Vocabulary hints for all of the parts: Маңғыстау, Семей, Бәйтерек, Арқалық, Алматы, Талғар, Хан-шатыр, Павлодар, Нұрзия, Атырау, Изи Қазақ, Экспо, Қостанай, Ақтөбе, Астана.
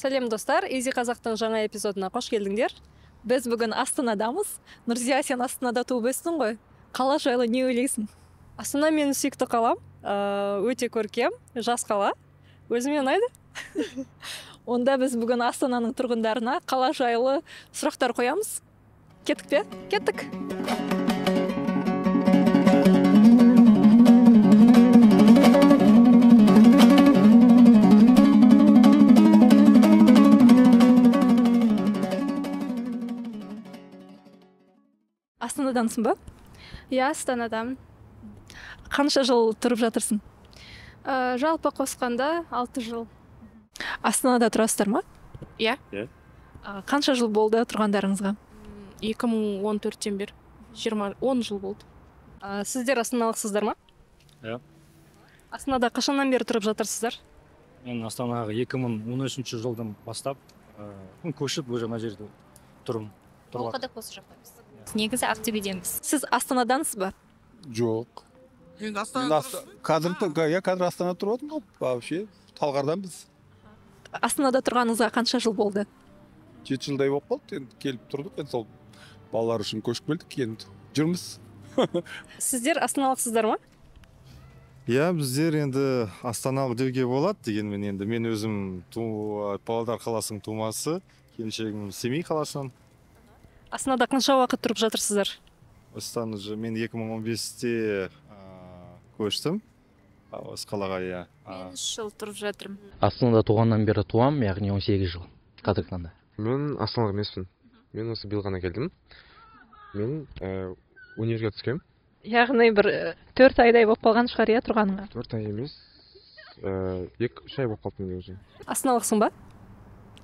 Сәлем достар, Изи Қазақтың жаңа эпизодына қош келдіңдер. Біз бүгін Астанадамыз. Нұрзия, сен Астанада туып өстің ғой. Қала жайлы не ойлайсың? Астана менің сүйікті қалам. Өте көркем, жас қала. Өзіме ұнайды. Онда біз бүгін Астананың тұрғындарына қала жайлы сұрақтар қоямыз. Кеттік пе? Кеттік. Астанадансың ба? Иә, Астанадамын. Қанша жыл тұрып жатырсың? Жалпы қосқанда 6 жыл. Астанада тұрасыздар ма? Иә. Қанша жыл болды тұрғандарыңызға? 2014-тен бер. 10 жыл болды. Сіздер астаналықсыздар ма? Иә. Астанада қашаннан бері тұрып жатырсыздар? Мен Астанаға 2013 жылдан бастап көшіп бұл мына жерде тұрмын. Ол қадап осы жақпаймыз. Негізі Ақтөбедеміз. Сіз Астанадансыз ба? Жоқ. Мен қазір Астанада тұратын ғой, вообще Талғарданбыз. Астанада тұрғаныңызға қанша жыл болды? 7 жылдай болып қалды, енді келіп тұрдық, енді сол балалар үшін көшіп келдік, енді жүрміз. Сіздер астаналықсыздар ма? Иә, біздер енді астаналық деуге болады, дегенмен енді мен өзім Павлодар қаласының тумасы, келіншегім Семей қаласынан. Астанада қанша уақыт тұрып жатырсыздар? Астанада мен 2015-те көштім. Осы қалаға, иә. Мен 3 жыл тұрып жатырмын. Астанада туғаннан бері туам, яғни 18 жыл. Қазіргіден де. Мен астаналық емеспін. Мен осы биыл ғана келдім. Мен универге түскем. Яғни бір 4 айдай болып қалған шығар, иә, тұрғаныңа? 4 ай емес. 2-3 ай болып қалыптың деп жүрмін. Астаналықсың ба?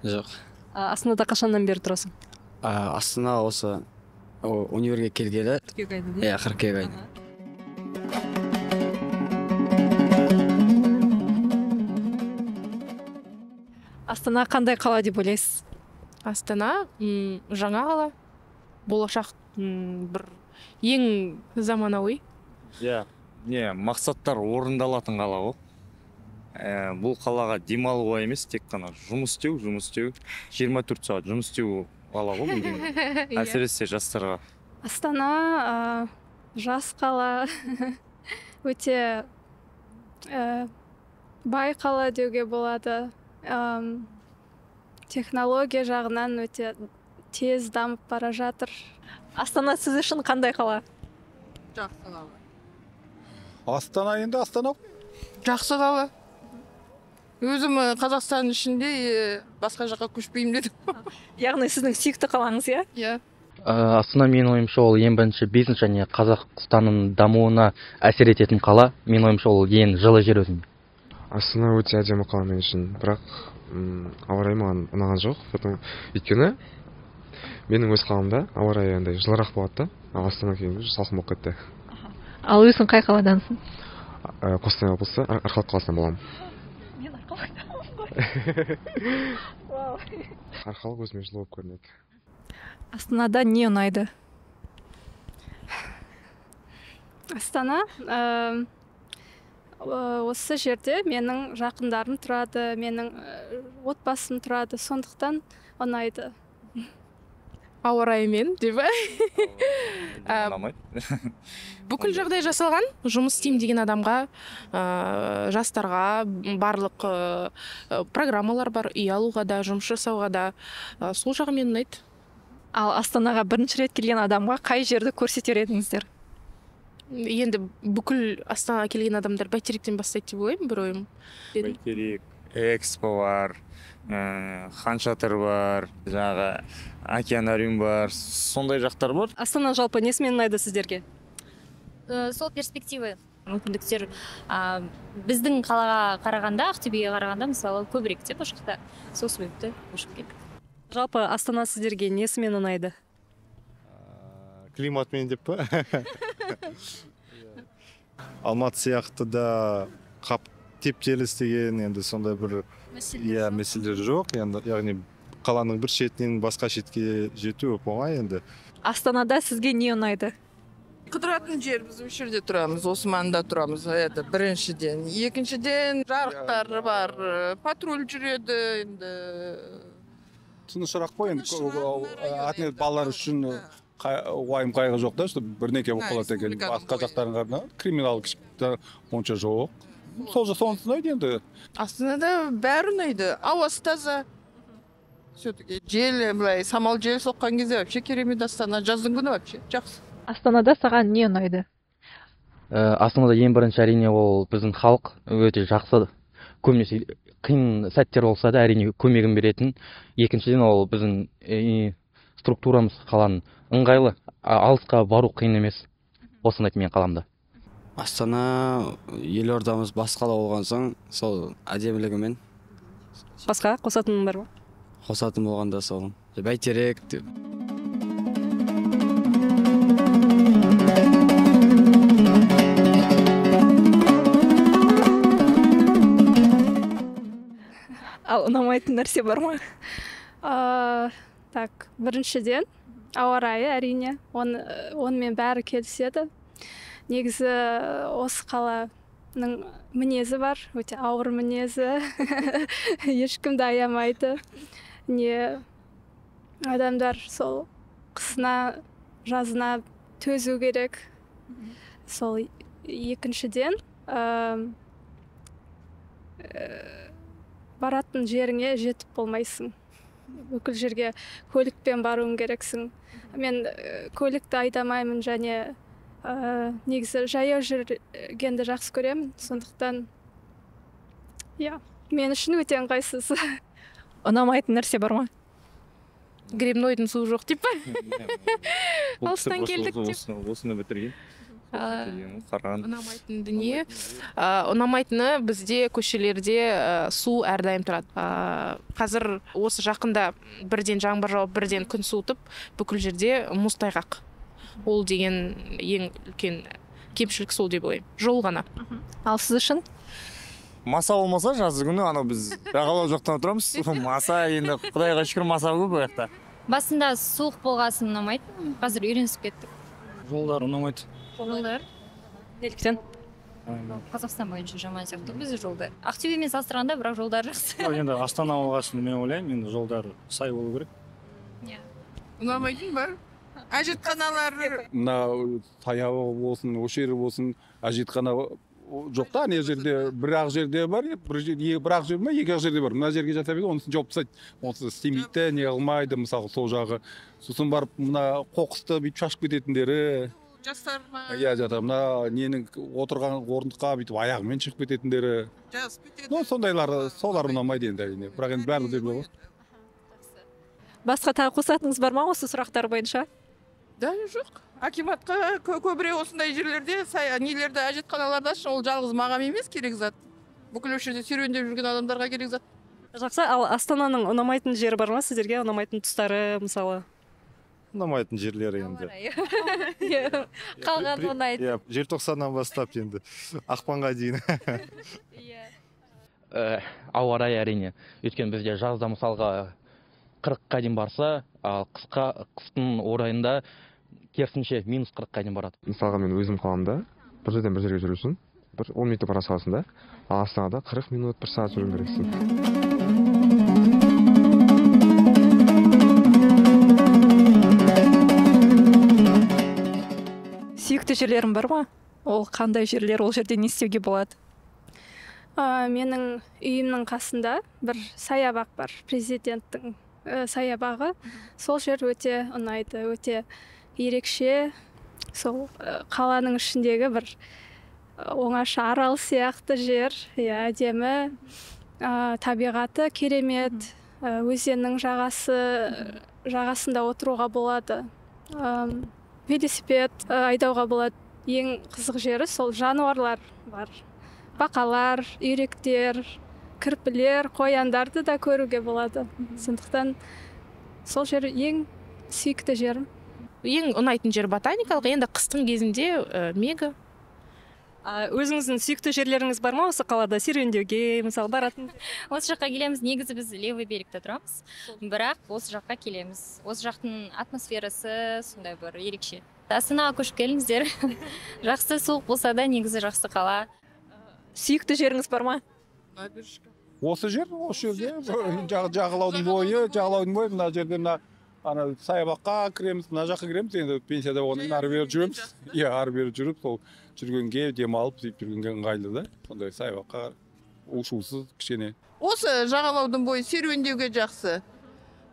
Жоқ. Астанада қашаннан бері тұрасың? Астана осы универге келгелі. Иә, 40 ай. Астана қандай қала деп ойлайсыз? Астана жаңа қала. Болашақ бір ең заманауи. Иә, мақсаттар орындалатын қала ол. Бұл қалаға демалуға емес, тек қана жұмыс істеу, 24 сағат жұмыс істеу. Әсіресе жастарға. Астана жас қала, өте бай қала деуге болады. Технология жағынан өте тез дамып бара жатыр. Астана сіз үшін қандай қала? Жақсы қала. Астана енді Астана. Жақсы қала. Өзім Қазақстан ішінде басқа жаққа көшпеймін дедім. Яғни сіздің сүйікті қалаңыз, иә? Иә. Астана менің ойымша ол ең бірінші бизнес және Қазақстанның дамуына әсер ететін қала. Менің ойымша ол ең жылы жер өзім. Астана өте әдемі қала мен үшін, бірақ ауа райы маған ұнаған жоқ. Өйткені менің өз қаламда ауа райы андай жылырақ болады, Астана кейін салқын болып кетті. Ал өзің қай қаладансың? Қостанай облысы, Арқалық қаласынан боламын. Арқалық өзіме жылы болып көрінеді. Астанада не ұнайды? Астана осы жерде менің жақындарым тұрады, менің отбасым тұрады, сондықтан ұнайды. Ауа райымен, деп ба? Бүкіл жағдай жасалған, жұмыс істеймін деген адамға, жастарға барлық программалар бар, үй алуға да, жұмыс жасауға да, сол жағымен ұнайды. Ал Астанаға бірінші рет келген адамға қай жерді көрсетер едіңіздер? Енді бүкіл Астанаға келген адамдар Бәйтеректен бастайды деп ойлаймын, бір ойым. Бәйтерек, Экспо бар, Хан-шатыр бар, жаңағы океанариум бар, сондай жақтар бар. Астана жалпы несімен ұнайды сіздерге? Сол перспективы, мүмкіндіктер біздің қалаға қарағанда, Ақтөбеге қарағанда, мысалы, көбірек деп ашықта сол себепті ұшып келдік. Жалпы Астана сіздерге несімен ұнайды? Климатмен деп пе? Алматы сияқты да тептеліс деген, енді сондай бір мәселелер жоқ, яғни қаланың бір шетінен басқа шетке жету оп оңай енді. Астанада сізге не ұнайды? Қыдыратын жеріміз осы жерде тұрамыз, осы маңда тұрамыз, это біріншіден. Екіншіден жарықтары бар, патруль жүреді, енді тынышырақ қой, атын балалар үшін уайым қайғы жоқ да, бірнеке болып қалады екен. Қазақтардың арасында криминал кішіліктер онша жоқ. Сол жақсы оны ұнайды енді. Астанада бәрі ұнайды, ауасы таза. Все-таки жел, самал жел соққан кезде вообще керемет Астана, жаздың күні вообще жақсы. Астанада саған не ұнайды? Астанада ең бірінші әрине ол біздің халық өте жақсы, көбінесе қиын сәттер болса да әрине көмегін беретін. Екіншіден ол біздің структурамыз қаланың ыңғайлы, алысқа бару қиын емес. Осыны айтып мен қаламда. Астана елордамыз басқада болған соң, сол әдемілігімен. Басқа қосатының бар ма? Қосатын болғанда сол Бәйтерек. Ал ұнамайтын нәрсе бар ма? Так, біріншіден ауа райы әрине, онымен бәрі келіседі. Негізі осы қаланың мінезі бар, өте ауыр мінезі, ешкімді аямайды. Не адамдар сол қысына, жазына төзу керек. Сол екіншіден баратын жеріңе жетіп болмайсың. Бүкіл жерге көлікпен баруың керексің. Мен көлікті айдамаймын және негізі жаяу жүргенді жақсы көремін. Сондықтан мен үшін өте ыңғайсыз. Ұнамайтын нәрсе бар ма? Грибнойдың суы жоқ деп пе? Алыстан келдік деп. Осыны бітірген. Ұнамайтын дүние. Ұнамайтыны бізде көшелерде су әрдайым тұрады. Қазір осы жақында бірден жаңбыр жауып, бірден күн суытып, бүкіл жерде мұз тайғақ. Ол деген ең үлкен кемшілік сол деп ойлаймын. Жол ғана. Ал сіз үшін? Маса болмаса жазы күні анау біз жағалау жақтан тұрамыз. Маса енді Құдайға шүкір маса көп жақта. Басында суық болғасын ұнамайды. Қазір үйренісіп кеттік. Жолдар ұнамайды. Жолдар. Неліктен? Қазақстан бойынша жаман сияқты бізде жолдар. Ақтөбемен салыстырғанда бірақ жолдар жақсы. Енді Астана болғасын мен ойлаймын, енді жолдар сай болу керек. Иә. Ұнамайтын бар. Әжетханалар. Мына таяғы болсын, осы жері болсын, әжетхана жоқ та, не жерде бір-ақ жерде бар, бір-ақ жерде ме, екі-ақ жерде бар. Мына жерге жата береді, онысын жауып тастайды. Онысы істемейді, не қылмайды, мысалы сол жағы. Сосын барып мына қоқысты бүйтіп шашып кететіндері. Жастар ма? Иә, жатыр. Мына ненің отырған орындыққа бүйтіп аяғымен шығып кететіндері. Жазып кетеді. Ну, сондайлар, солар ұнамайды енді әрине. Бірақ енді бәрі түзеледі ғой. Басқа тағы қосатыныңыз бар ма осы сұрақтар бойынша? Да, жоқ. Акиматқа көбірек осындай жерлерде, нелерді әжетханаларда үшін ол жалғыз маған емес керек зат. Бүкіл осы жерде серуендеп жүрген адамдарға керек зат. Жақсы, ал Астананың ұнамайтын жері бар ма? Сіздерге ұнамайтын тұстары, мысалы? Ұнамайтын жерлері енді. Қалған ұнайды. Желтоқсаннан бастап енді ақпанға дейін. Ауа райы әрине. Өйткені бізде жазда мысалға 40-қа дейін барса, ал қыстың орайында керісінше минус 40-қа дейін барады. Мысалға мен өзім қаламда бір жерден бір жерге жүру үшін 10 минут бара саласың да, ал Астанада 40 минут 1 сағат жүру керексің. Сүйікті жерлерім бар ма? Ол қандай жерлер, ол жерде не істеуге болады? Менің үйімнің қасында бір саябақ бар, президенттің саябағы. Сол жер өте ұнайды, өте ерекше. Сол қаланың ішіндегі бір оңаша арал сияқты жер, әдемі, табиғаты керемет, өзеннің жағасында отыруға болады. Велосипед айдауға болады. Ең қызық жері сол жануарлар бар. Бақалар, үйректер, кірпілер, қояндарды да көруге болады. Сондықтан сол жер ең сүйікті жерім. Ең ұнайтын жер ботаникалық, енді қыстың кезінде мега. Өзіңіздің сүйікті жерлеріңіз бар ма осы қалада серуендеуге, мысалы баратын? Осы жаққа келеміз, негізі біз левый беректе тұрамыз, бірақ осы жаққа келеміз. Осы жақтың атмосферасы сондай бір ерекше. Астанаға көшіп келіңіздер. Жақсы суық болса да негізі жақсы қала. Сүйікті жеріңіз бар ма? Осы жер, осы жерде жағалаудың бойы, мына жерде саябаққа кіреміз, мына жаққа кіреміз, енді пенсияда болғаннан кейін ары бері жүріп, сол жүргенге демалып, жүргенге ыңғайлы да. Сондай саябаққа ушусыз кішкене. Осы жағалаудың бойы серуендеуге жақсы.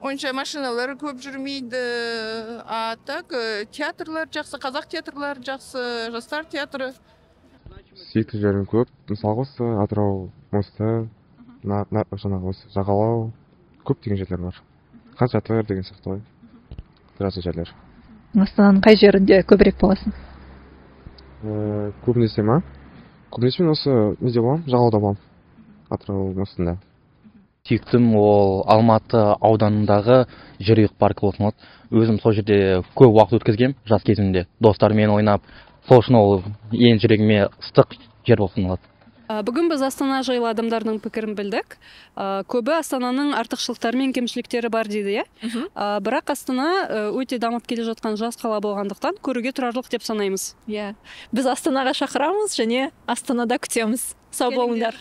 Онша машиналары көп жүрмейді, а так театрлар жақсы, қазақ театрлары жақсы, жастар театры. Сүйікті жерім көп, мысалы осы Атырау, Маңғыстау, жаңағы осы жағалау, көптеген жерлер бар. Хан-шатыр деген сияқты тұратын жерлер. Астананың қай жерінде көбірек боласың? Көбінесе ма? Көбінесе мен осы неде боламын, жағалауда боламын, Атырау маңында. Сүйіктім ол Алматы ауданындағы жүрек паркі болсын. Өзім сол жерде көп уақыт өткізгем жас кезімде. Достармен ойнап, сол үшін ол ең жүрегіме ыстық жер болсын алады. Бүгін біз Астана жайлы адамдардың пікірін білдік. Көбі Астананың артықшылықтары мен кемшіліктері бар дейді. Бірақ Астана өте дамып келе жатқан жас қала болғандықтан көруге тұрарлық деп санаймыз. Біз Астанаға шақырамыз және Астанада күтеміз. Сау болыңдар.